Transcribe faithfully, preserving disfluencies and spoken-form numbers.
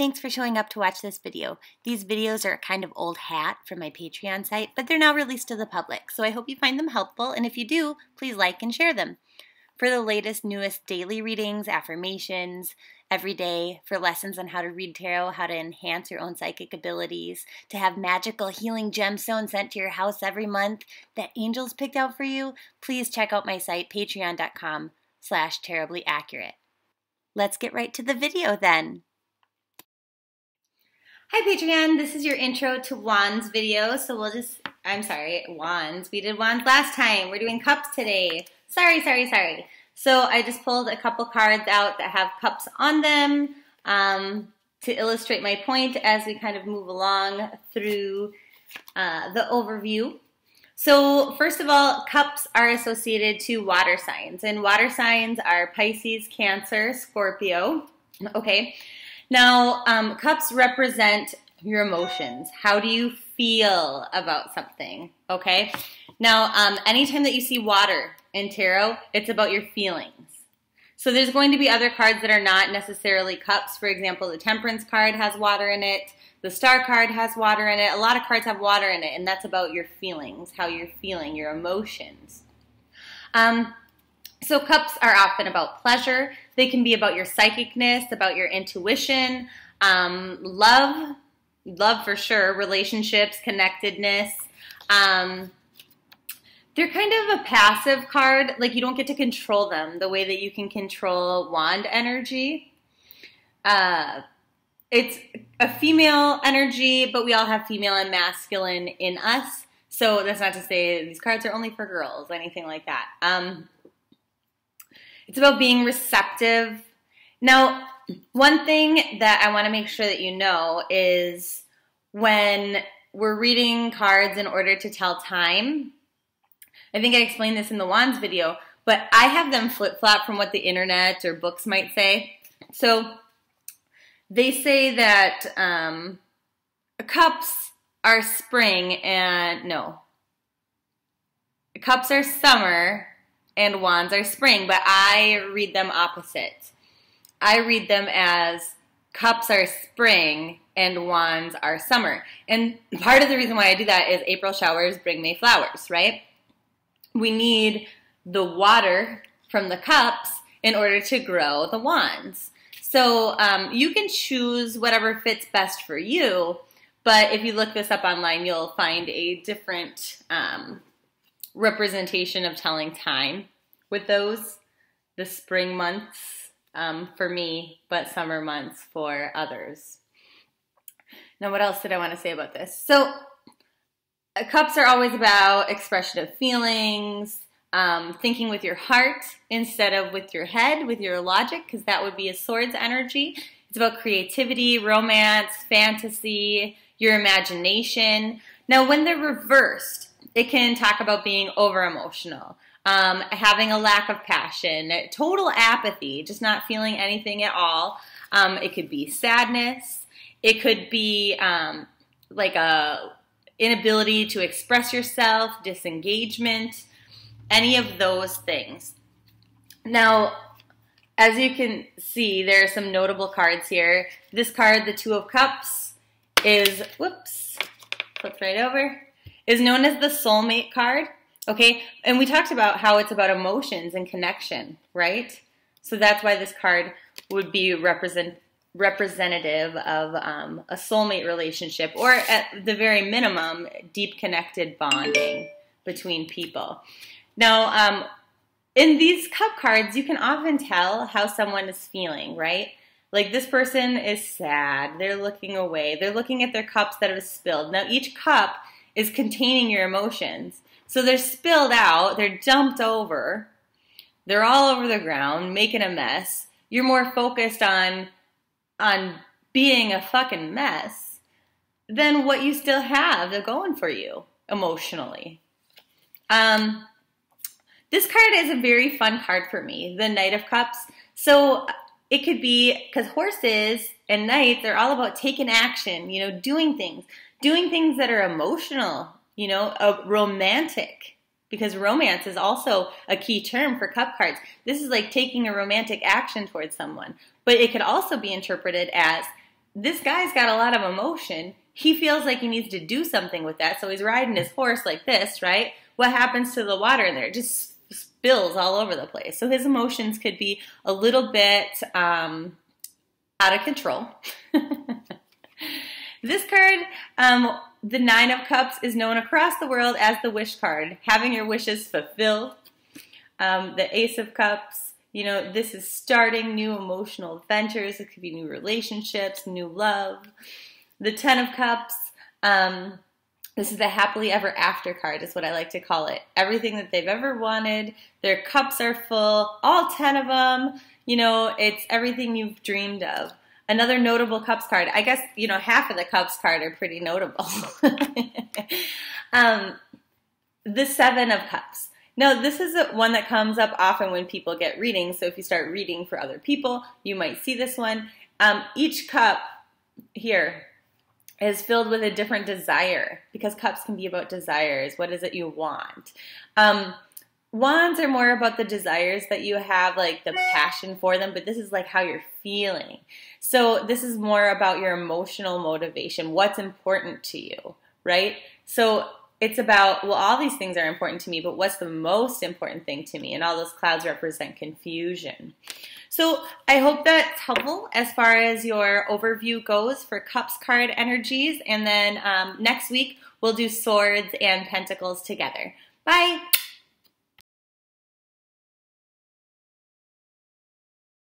Thanks for showing up to watch this video. These videos are a kind of old hat from my Patreon site, but they're now released to the public, so I hope you find them helpful, and if you do, please like and share them. For the latest, newest daily readings, affirmations, every day, for lessons on how to read tarot, how to enhance your own psychic abilities, to have magical healing gemstones sent to your house every month that angels picked out for you, please check out my site, patreon dot com slash terribly accurate. Let's get right to the video then. Hi Patreon, this is your intro to Wands video, so we'll just, I'm sorry, Wands. We did Wands last time. We're doing Cups today. Sorry, sorry, sorry. So I just pulled a couple cards out that have cups on them um, to illustrate my point as we kind of move along through uh, the overview. So first of all, cups are associated to water signs, and water signs are Pisces, Cancer, Scorpio, okay? Now, um, cups represent your emotions. How do you feel about something, okay? Now, um, anytime that you see water in tarot, it's about your feelings. So there's going to be other cards that are not necessarily cups. For example, the Temperance card has water in it. The Star card has water in it. A lot of cards have water in it, and that's about your feelings, how you're feeling, your emotions. Um, So cups are often about pleasure. They can be about your psychicness, about your intuition, um, love, love for sure, relationships, connectedness. Um, they're kind of a passive card. Like you don't get to control them the way that you can control wand energy. Uh, it's a female energy, but we all have female and masculine in us. So that's not to say these cards are only for girls, anything like that. Um, It's about being receptive. Now, one thing that I want to make sure that you know is when we're reading cards in order to tell time, I think I explained this in the Wands video, but I have them flip-flop from what the internet or books might say. So they say that um, cups are spring and, no, cups are summer and wands are spring, but I read them opposite. I read them as cups are spring and wands are summer. And part of the reason why I do that is April showers bring May flowers, right? We need the water from the cups in order to grow the wands. So um, you can choose whatever fits best for you, but if you look this up online, you'll find a different um, representation of telling time with those, the spring months um, for me, but summer months for others. Now, what else did I want to say about this? So uh, cups are always about expression of feelings, um, thinking with your heart instead of with your head, with your logic, because that would be a sword's energy. It's about creativity, romance, fantasy, your imagination. Now, when they're reversed, it can talk about being over-emotional, um, having a lack of passion, total apathy, just not feeling anything at all. Um, it could be sadness. It could be um, like a inability to express yourself, disengagement, any of those things. Now, as you can see, there are some notable cards here. This card, the Two of Cups, is, whoops, flipped right over, is known as the soulmate card, okay? And we talked about how it's about emotions and connection, right? So that's why this card would be represent, representative of um, a soulmate relationship, or at the very minimum, deep connected bonding between people. Now, um, in these cup cards, you can often tell how someone is feeling, right? Like this person is sad, they're looking away, they're looking at their cups that have spilled. Now, each cup is containing your emotions. So they're spilled out, they're dumped over, they're all over the ground, making a mess. You're more focused on, on being a fucking mess than what you still have they're going for you emotionally. Um, this card is a very fun card for me, the Knight of Cups. So it could be, because horses and knights are all about taking action, you know, doing things. Doing things that are emotional, you know, uh, romantic, because romance is also a key term for cup cards. This is like taking a romantic action towards someone, but it could also be interpreted as this guy's got a lot of emotion. He feels like he needs to do something with that, so he's riding his horse like this, right? What happens to the water in there? It just spills all over the place. So his emotions could be a little bit um, out of control. This card, um, the Nine of Cups, is known across the world as the wish card, having your wishes fulfilled. Um, the Ace of Cups, you know, this is starting new emotional adventures. It could be new relationships, new love. The Ten of Cups, um, this is the happily ever after card is what I like to call it. Everything that they've ever wanted, their cups are full, all ten of them. You know, it's everything you've dreamed of. Another notable Cups card, I guess, you know, half of the Cups card are pretty notable. um, the Seven of Cups. Now, this is one that comes up often when people get readings. So if you start reading for other people, you might see this one. Um, each cup here is filled with a different desire, because cups can be about desires. What is it you want? Um, wands are more about the desires that you have, like the passion for them, but this is like how you're feeling. So this is more about your emotional motivation, what's important to you, right? So it's about, well, all these things are important to me, but what's the most important thing to me? And all those clouds represent confusion. So I hope that's helpful as far as your overview goes for Cups card energies. And then um, next week, we'll do Swords and Pentacles together. Bye.